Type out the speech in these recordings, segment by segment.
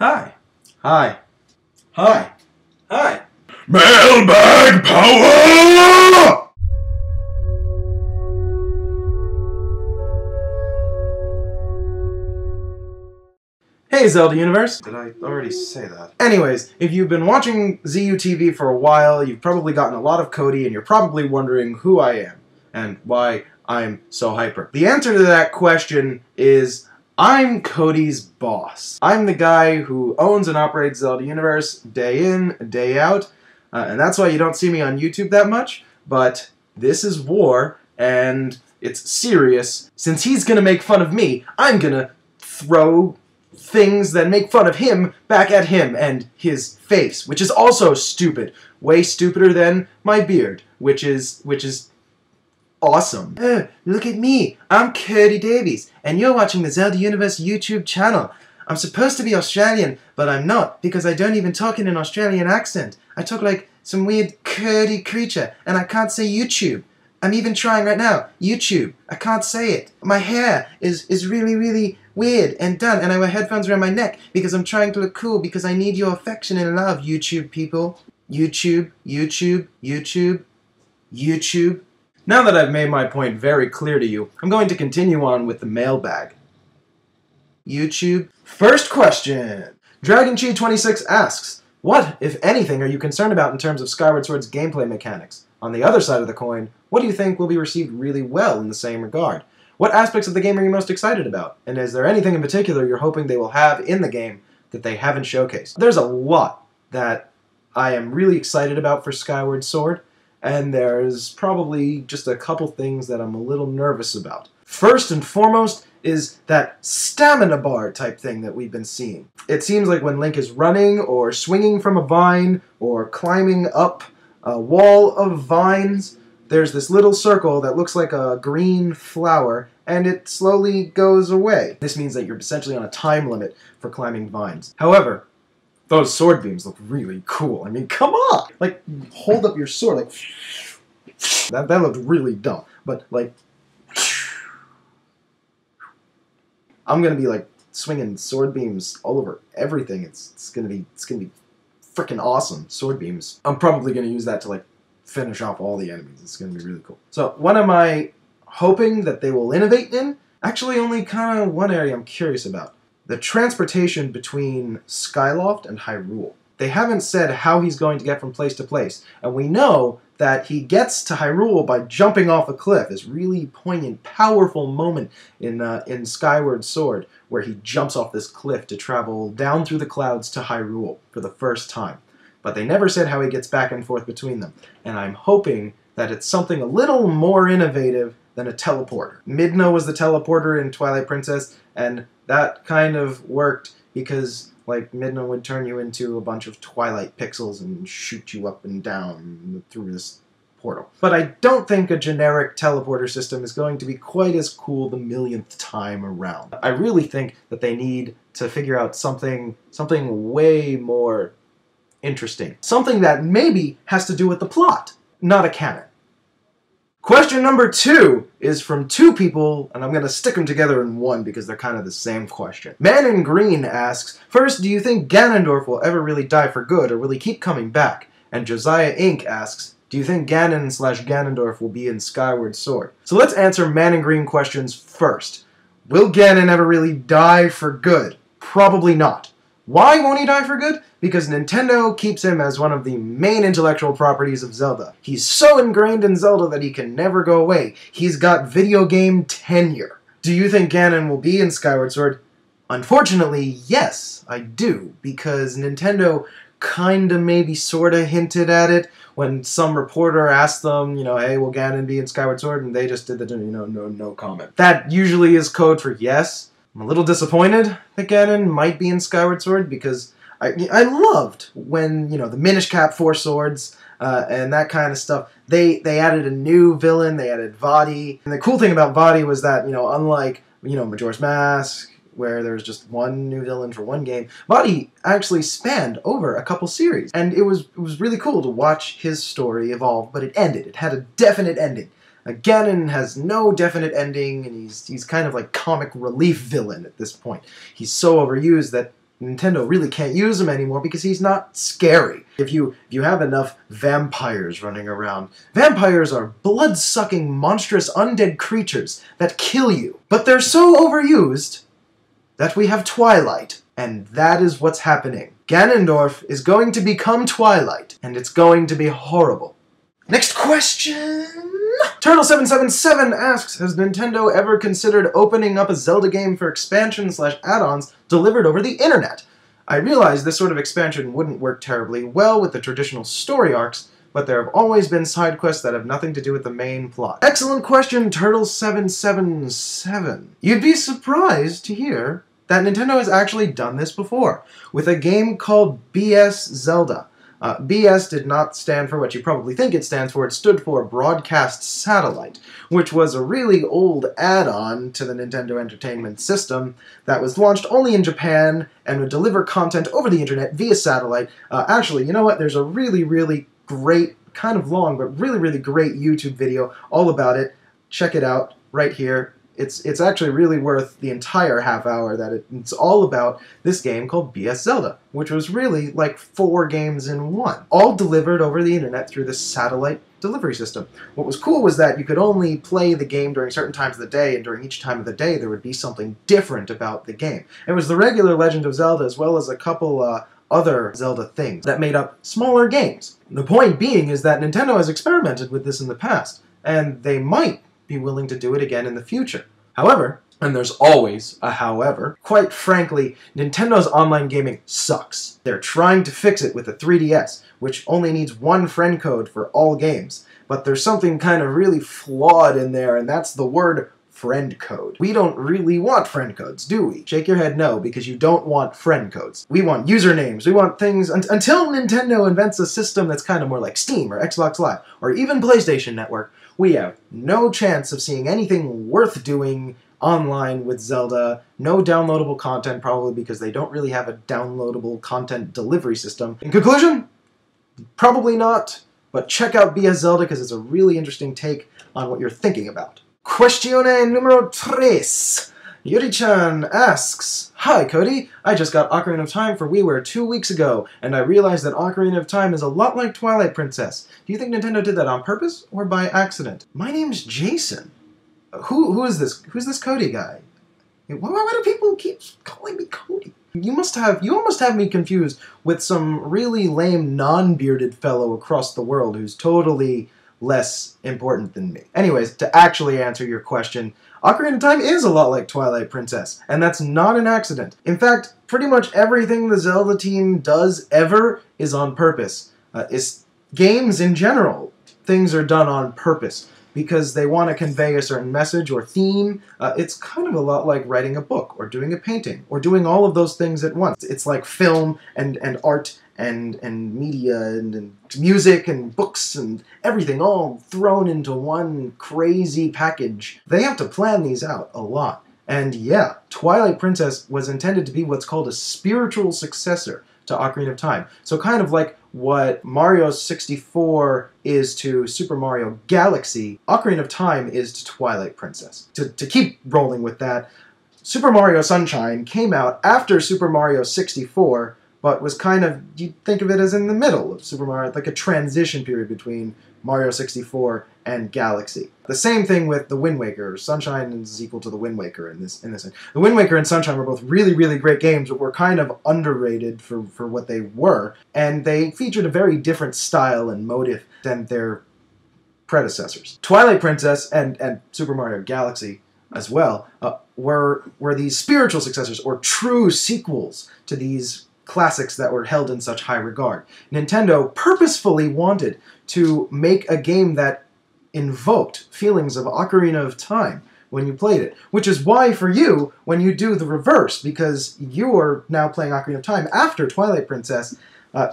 Hi. Hi. Hi. Hi. Mailbag power! Hey, Zelda Universe. Did I already say that? Anyways, if you've been watching ZUTV for a while, you've probably gotten a lot of Cody, and you're probably wondering who I am and why I'm so hyper. The answer to that question is I'm Cody's boss. I'm the guy who owns and operates Zelda Universe day in, day out, and that's why you don't see me on YouTube that much, but this is war, and it's serious. Since he's gonna make fun of me, I'm gonna throw things that make fun of him back at him and his face, which is also stupid. Way stupider than my beard, which is awesome. Look at me. I'm Cody Davies, and you're watching the Zelda Universe YouTube channel. I'm supposed to be Australian, but I'm not, because I don't even talk in an Australian accent. I talk like some weird Cody creature, and I can't say YouTube. I'm even trying right now. YouTube. I can't say it. My hair is really, really weird and done, and I wear headphones around my neck because I'm trying to look cool, because I need your affection and love, YouTube people. YouTube, YouTube, YouTube, YouTube. Now that I've made my point very clear to you, I'm going to continue on with the mailbag. YouTube. First question. DragonG26 asks, what, if anything, are you concerned about in terms of Skyward Sword's gameplay mechanics? On the other side of the coin, what do you think will be received really well in the same regard? What aspects of the game are you most excited about? And is there anything in particular you're hoping they will have in the game that they haven't showcased? There's a lot that I am really excited about for Skyward Sword, and there's probably just a couple things that I'm a little nervous about. First and foremost is that stamina bar type thing that we've been seeing. It seems like when Link is running or swinging from a vine or climbing up a wall of vines, there's this little circle that looks like a green flower, and it slowly goes away. This means that you're essentially on a time limit for climbing vines. However, those sword beams look really cool. I mean, come on! Like, hold up your sword, like... That looked really dumb, but, like... I'm gonna be, like, swinging sword beams all over everything. It's gonna be freaking awesome. Sword beams. I'm probably gonna use that to, like, finish off all the enemies. It's gonna be really cool. So, what am I hoping that they will innovate in? Actually, only kind of one area I'm curious about. The transportation between Skyloft and Hyrule. They haven't said how he's going to get from place to place, and we know that he gets to Hyrule by jumping off a cliff. This really poignant, powerful moment in Skyward Sword, where he jumps off this cliff to travel down through the clouds to Hyrule for the first time. But they never said how he gets back and forth between them, and I'm hoping that it's something a little more innovative than a teleporter. Midna was the teleporter in Twilight Princess, and that kind of worked because, like, Midna would turn you into a bunch of Twilight pixels and shoot you up and down through this portal. But I don't think a generic teleporter system is going to be quite as cool the millionth time around. I really think that they need to figure out something way more interesting. Something that maybe has to do with the plot, not a canon. Question number 2 is from 2 people, and I'm going to stick them together in one because they're kind of the same question. Man in Green asks, first, do you think Ganondorf will ever really die for good, or will he keep coming back? And Josiah Inc. asks, do you think Ganon/Ganondorf will be in Skyward Sword? So let's answer Man in Green questions first. Will Ganon ever really die for good? Probably not. Why won't he die for good? Because Nintendo keeps him as one of the main intellectual properties of Zelda. He's so ingrained in Zelda that he can never go away. He's got video game tenure. Do you think Ganon will be in Skyward Sword? Unfortunately, yes, I do, because Nintendo kinda maybe sorta hinted at it when some reporter asked them, you know, hey, will Ganon be in Skyward Sword? And they just did the, you know, no comment. That usually is code for yes. I'm a little disappointed that Ganon might be in Skyward Sword, because I loved when, you know, the Minish Cap, Four Swords, and that kind of stuff. They added a new villain, they added Vaati. And the cool thing about Vaati was that, you know, unlike, you know, Majora's Mask, where there was just one new villain for one game, Vaati actually spanned over a couple series. And it was really cool to watch his story evolve, but it ended. It had a definite ending. Ganon has no definite ending, and he's kind of like comic relief villain at this point. He's so overused that Nintendo really can't use him anymore because he's not scary. If you have enough vampires running around, vampires are blood-sucking, monstrous, undead creatures that kill you. But they're so overused that we have Twilight, and that is what's happening. Ganondorf is going to become Twilight, and it's going to be horrible. Next question! Turtle777 asks, has Nintendo ever considered opening up a Zelda game for expansion/add-ons delivered over the internet? I realize this sort of expansion wouldn't work terribly well with the traditional story arcs, but there have always been side quests that have nothing to do with the main plot. Excellent question, Turtle777. You'd be surprised to hear that Nintendo has actually done this before, with a game called BS Zelda. BS did not stand for what you probably think it stands for. It stood for Broadcast Satellite, which was a really old add-on to the Nintendo Entertainment System that was launched only in Japan and would deliver content over the internet via satellite. Actually, you know what? There's a really, really great, kind of long, but really, really great YouTube video all about it. Check it out right here. It's actually really worth the entire half hour that it's all about this game called BS Zelda, which was really like 4 games in 1, all delivered over the internet through the satellite delivery system. What was cool was that you could only play the game during certain times of the day, and during each time of the day there would be something different about the game. It was the regular Legend of Zelda as well as a couple other Zelda things that made up smaller games. The point being is that Nintendo has experimented with this in the past, and they might be willing to do it again in the future. However, and there's always a however, quite frankly, Nintendo's online gaming sucks. They're trying to fix it with the 3DS, which only needs 1 friend code for all games, but there's something kind of really flawed in there, and that's the word friend code. We don't really want friend codes, do we? Shake your head no, because you don't want friend codes. We want usernames, we want things, until Nintendo invents a system that's kind of more like Steam or Xbox Live, or even PlayStation Network, we have no chance of seeing anything worth doing online with Zelda. No downloadable content, probably because they don't really have a downloadable content delivery system. In conclusion, probably not, but check out BS Zelda because it's a really interesting take on what you're thinking about. Questione numero 3. Yuri Chan asks, hi Cody, I just got Ocarina of Time for WiiWare 2 weeks ago, and I realized that Ocarina of Time is a lot like Twilight Princess. Do you think Nintendo did that on purpose or by accident? My name's Jason. Who is this? Who's this Cody guy? Why do people keep calling me Cody? You almost have me confused with some really lame non-bearded fellow across the world who's totally less important than me. Anyways, to actually answer your question, Ocarina of Time is a lot like Twilight Princess, and that's not an accident. In fact, pretty much everything the Zelda team does ever is on purpose. Games in general, things are done on purpose because they want to convey a certain message or theme. It's kind of a lot like writing a book or doing a painting or doing all of those things at once. It's like film and art and media and music and books and everything all thrown into one crazy package. They have to plan these out a lot. And yeah, Twilight Princess was intended to be what's called a spiritual successor to Ocarina of Time. So kind of like what Mario 64 is to Super Mario Galaxy, Ocarina of Time is to Twilight Princess. To keep rolling with that, Super Mario Sunshine came out after Super Mario 64, but was kind of, you'd think of it as in the middle of Super Mario, like a transition period between Mario 64 and Galaxy. The same thing with The Wind Waker. Sunshine is equal to The Wind Waker in this thing. The Wind Waker and Sunshine were both really, really great games, but were kind of underrated for what they were, and they featured a very different style and motive than their predecessors. Twilight Princess and Super Mario Galaxy as well were these spiritual successors, or true sequels to these classics that were held in such high regard. Nintendo purposefully wanted to make a game that invoked feelings of Ocarina of Time when you played it, which is why for you, when you do the reverse, because you are now playing Ocarina of Time after Twilight Princess,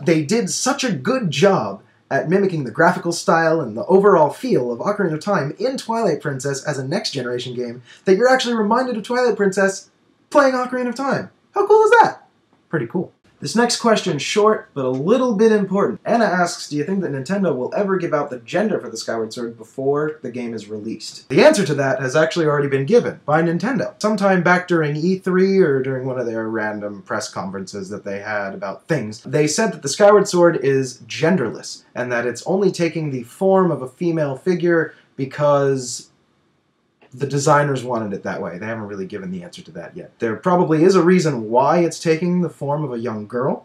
they did such a good job at mimicking the graphical style and the overall feel of Ocarina of Time in Twilight Princess as a next-generation game that you're actually reminded of Twilight Princess playing Ocarina of Time. How cool is that? Pretty cool. This next question's short, but a little bit important. Anna asks, do you think that Nintendo will ever give out the gender for the Skyward Sword before the game is released? The answer to that has actually already been given by Nintendo. Sometime back during E3 or during one of their random press conferences that they had about things, they said that the Skyward Sword is genderless and that it's only taking the form of a female figure because the designers wanted it that way. They haven't really given the answer to that yet. There probably is a reason why it's taking the form of a young girl.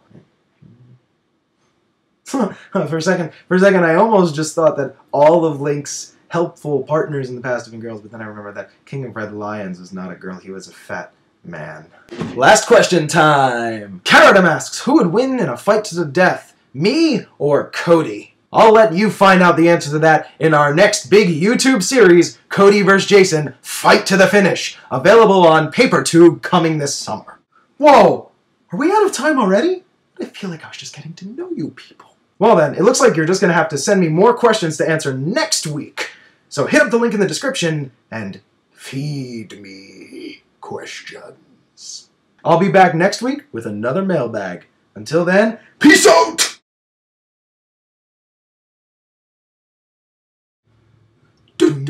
For a second, I almost just thought that all of Link's helpful partners in the past have been girls, but then I remember that King of Red Lions was not a girl, he was a fat man. Last question time! Caradam asks, who would win in a fight to the death, me or Cody? I'll let you find out the answer to that in our next big YouTube series, Cody vs. Jason, Fight to the Finish, available on PaperTube coming this summer. Whoa! Are we out of time already? I feel like I was just getting to know you people. Well then, it looks like you're just going to have to send me more questions to answer next week. So hit up the link in the description and feed me questions. I'll be back next week with another mailbag. Until then, peace out! Do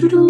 do do.